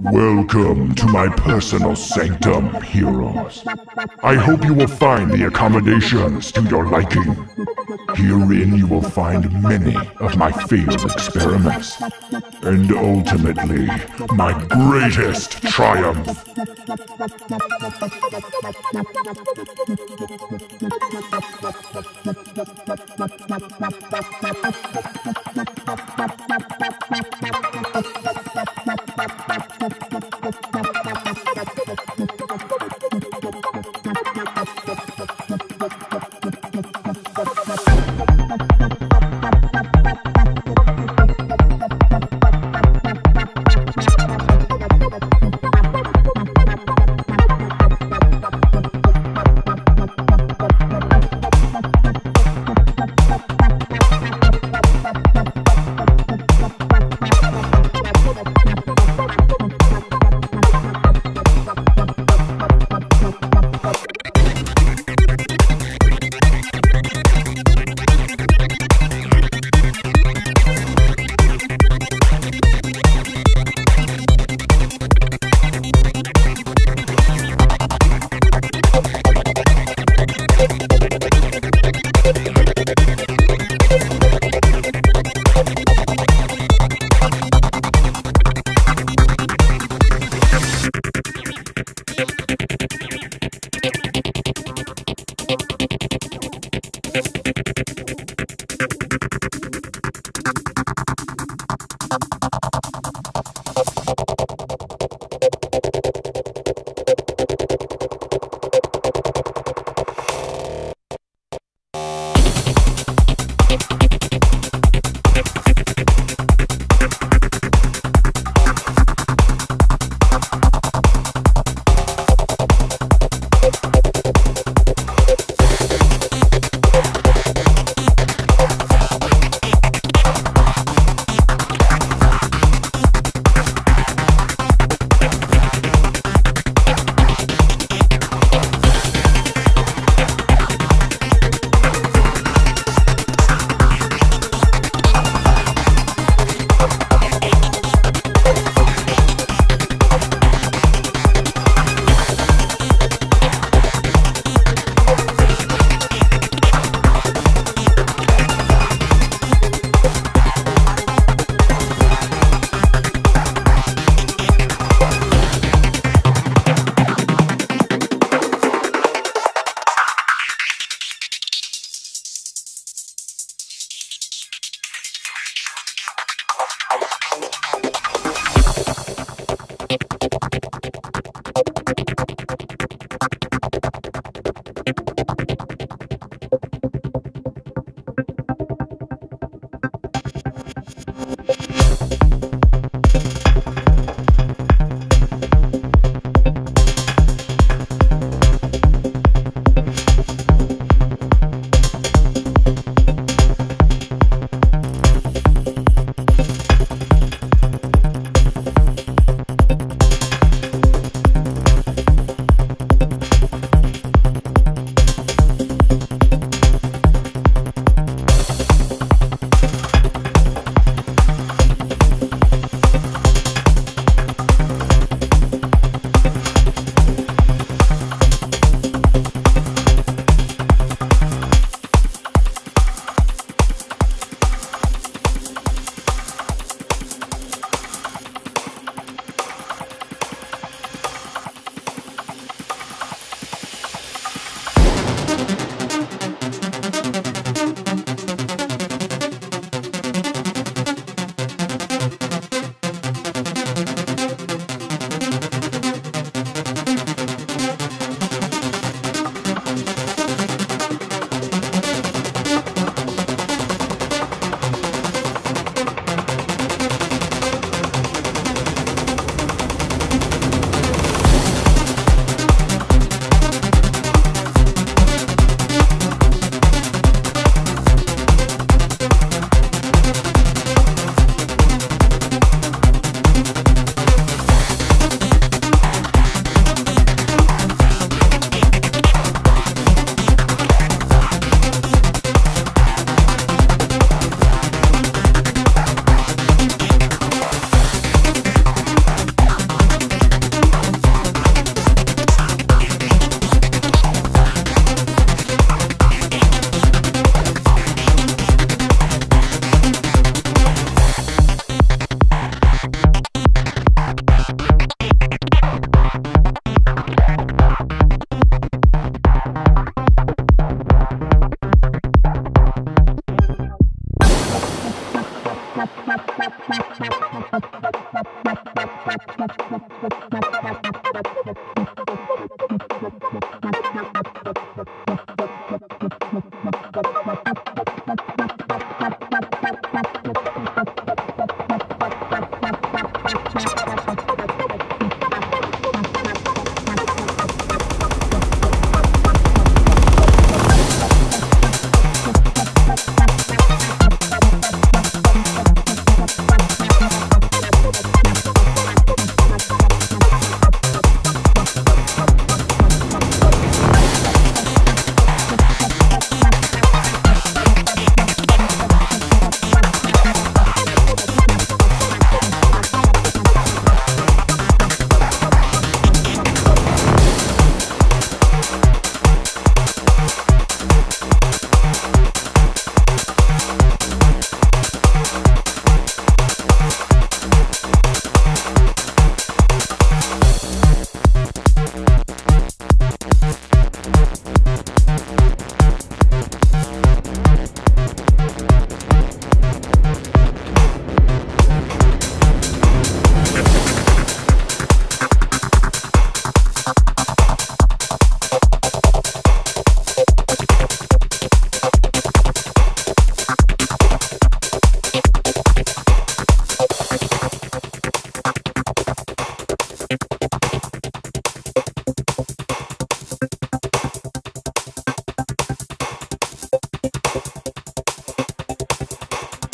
Welcome to my personal sanctum, heroes. I hope you will find the accommodations to your liking. Herein you will find many of my failed experiments, and ultimately, my greatest triumph.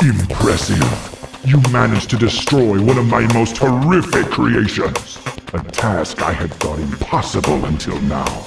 Impressive. You managed to destroy one of my most horrific creations. A task I had thought impossible until now.